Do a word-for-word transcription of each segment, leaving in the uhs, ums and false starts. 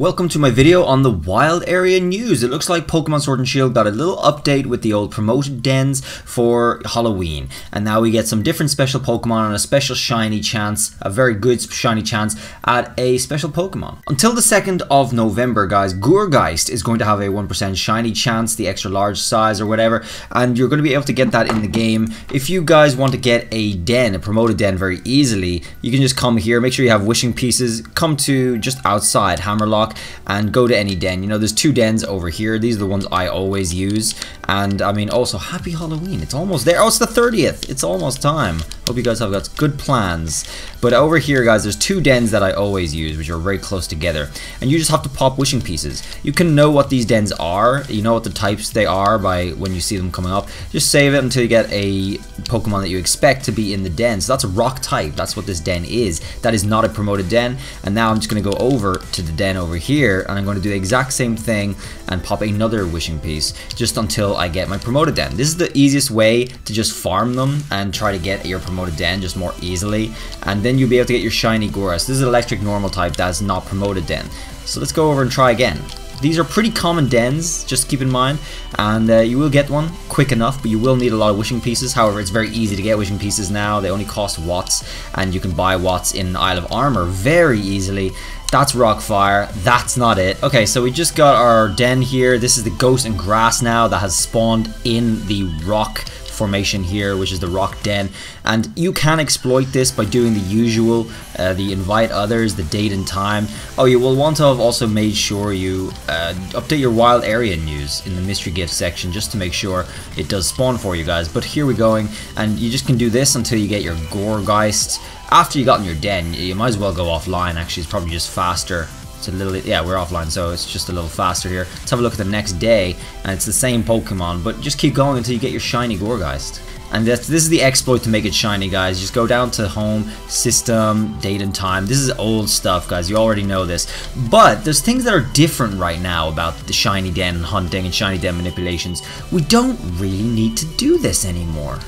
Welcome to my video on the wild area news. It looks like Pokemon Sword and Shield got a little update with the old promoted dens for Halloween, and now we get some different special Pokemon and a special shiny chance, a very good shiny chance at a special Pokemon. Until the second of November, guys, Gourgeist is going to have a one percent shiny chance, the extra large size or whatever, and you're going to be able to get that in the game. If you guys want to get a den, a promoted den very easily, you can just come here, make sure you have wishing pieces, come to just outside Hammerlock and go to any den. You know, there's two dens over here. These are the ones I always use. And I mean, also happy Halloween. It's almost there. Oh, it's the thirtieth. It's almost time. Hope you guys have got good plans. But over here, guys, there's two dens that I always use, which are very close together. And you just have to pop wishing pieces. You can know what these dens are. You know what the types they are by when you see them coming up. Just save it until you get a Pokemon that you expect to be in the den. So that's a rock type. That's what this den is. That is not a promoted den. And now I'm just going to go over to the den over here, and I'm going to do the exact same thing and pop another wishing piece just until I get my promoted den. This is the easiest way to just farm them and try to get your promoted den just more easily, and then you'll be able to get your shiny Gourgeist. This is an electric normal type that's not promoted den. So let's go over and try again. These are pretty common dens, just keep in mind, and uh, you will get one quick enough, but you will need a lot of wishing pieces. However, it's very easy to get wishing pieces now. They only cost watts, and you can buy watts in Isle of Armor very easily. That's Rockfire. That's not it. Okay, so we just got our den here. This is the ghost and grass now that has spawned in the rock formation here, which is the rock den, and you can exploit this by doing the usual, uh, the invite others, the date and time. Oh, you will want to have also made sure you uh, update your wild area news in the mystery gift section just to make sure it does spawn for you guys. But here we're going, and you just can do this until you get your Gourgeist. After you got in your den, you might as well go offline. Actually, it's probably just faster. It's a little, yeah, we're offline, so it's just a little faster here. Let's have a look at the next day, and it's the same Pokemon, but just keep going until you get your shiny Gourgeist. And that's, this is the exploit to make it shiny, guys. Just go down to home, system, date and time. This is old stuff, guys. You already know this. But there's things that are different right now about the shiny den hunting and shiny den manipulations. We don't really need to do this anymore.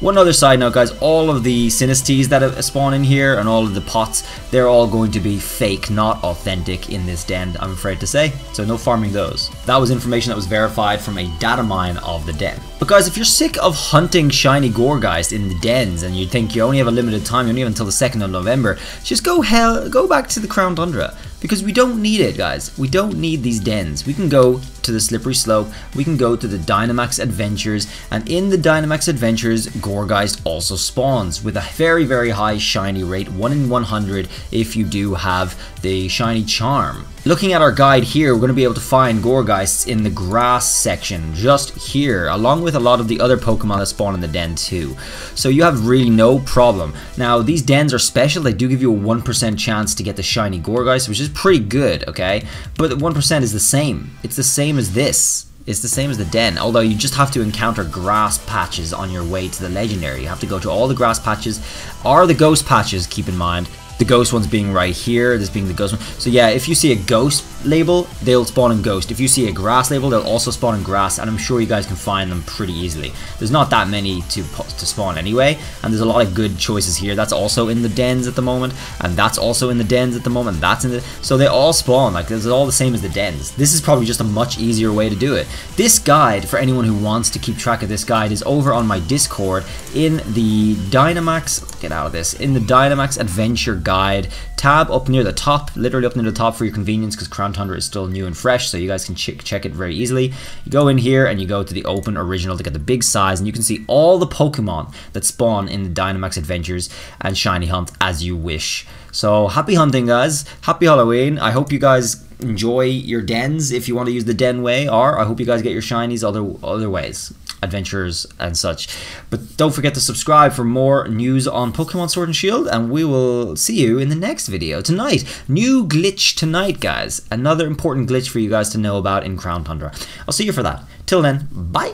One other side note, guys, all of the Synesties that spawn in here and all of the pots, they're all going to be fake, not authentic in this den, I'm afraid to say. So no farming those. That was information that was verified from a data mine of the den. But guys, if you're sick of hunting shiny Gourgeist in the dens and you think you only have a limited time, you only have until the second of November, just go hell, go back to the Crown Tundra. Because we don't need it, guys. We don't need these dens. We can go to the Slippery Slope. We can go to the Dynamax Adventures. And in the Dynamax Adventures, Gourgeist also spawns with a very, very high shiny rate. one in one hundred if you do have the shiny charm. Looking at our guide here, we're going to be able to find Gourgeists in the grass section, just here, along with a lot of the other Pokemon that spawn in the den too. So you have really no problem. Now, these dens are special. They do give you a one percent chance to get the shiny Gourgeist, which is pretty good, okay? But one percent is the same. It's the same as this. It's the same as the den, although you just have to encounter grass patches on your way to the legendary. You have to go to all the grass patches, or the ghost patches, keep in mind. The ghost ones being right here, this being the ghost one. So yeah, if you see a ghost label, they'll spawn in ghost. If you see a grass label, they'll also spawn in grass, and I'm sure you guys can find them pretty easily. There's not that many to, to spawn anyway, and there's a lot of good choices here. That's also in the dens at the moment, and that's also in the dens at the moment, that's in the... So they all spawn, like, this is all the same as the dens. This is probably just a much easier way to do it. This guide, for anyone who wants to keep track of this guide, is over on my Discord in the Dynamax... Get out of this. In the Dynamax Adventure Guide. guide tab up near the top, literally up near the top for your convenience, because Crown Tundra is still new and fresh, so you guys can ch check it very easily. You go in here and you go to the open original to get the big size, and you can see all the Pokemon that spawn in the Dynamax Adventures and shiny hunt as you wish. So happy hunting, guys. Happy Halloween. I hope you guys enjoy your dens if you want to use the den way, or I hope you guys get your shinies other other ways, adventures and such. But don't forget to subscribe for more news on Pokemon Sword and Shield, and we will see you in the next video. Tonight, new glitch tonight, guys. Another important glitch for you guys to know about in Crown Tundra. I'll see you for that. Till then, bye.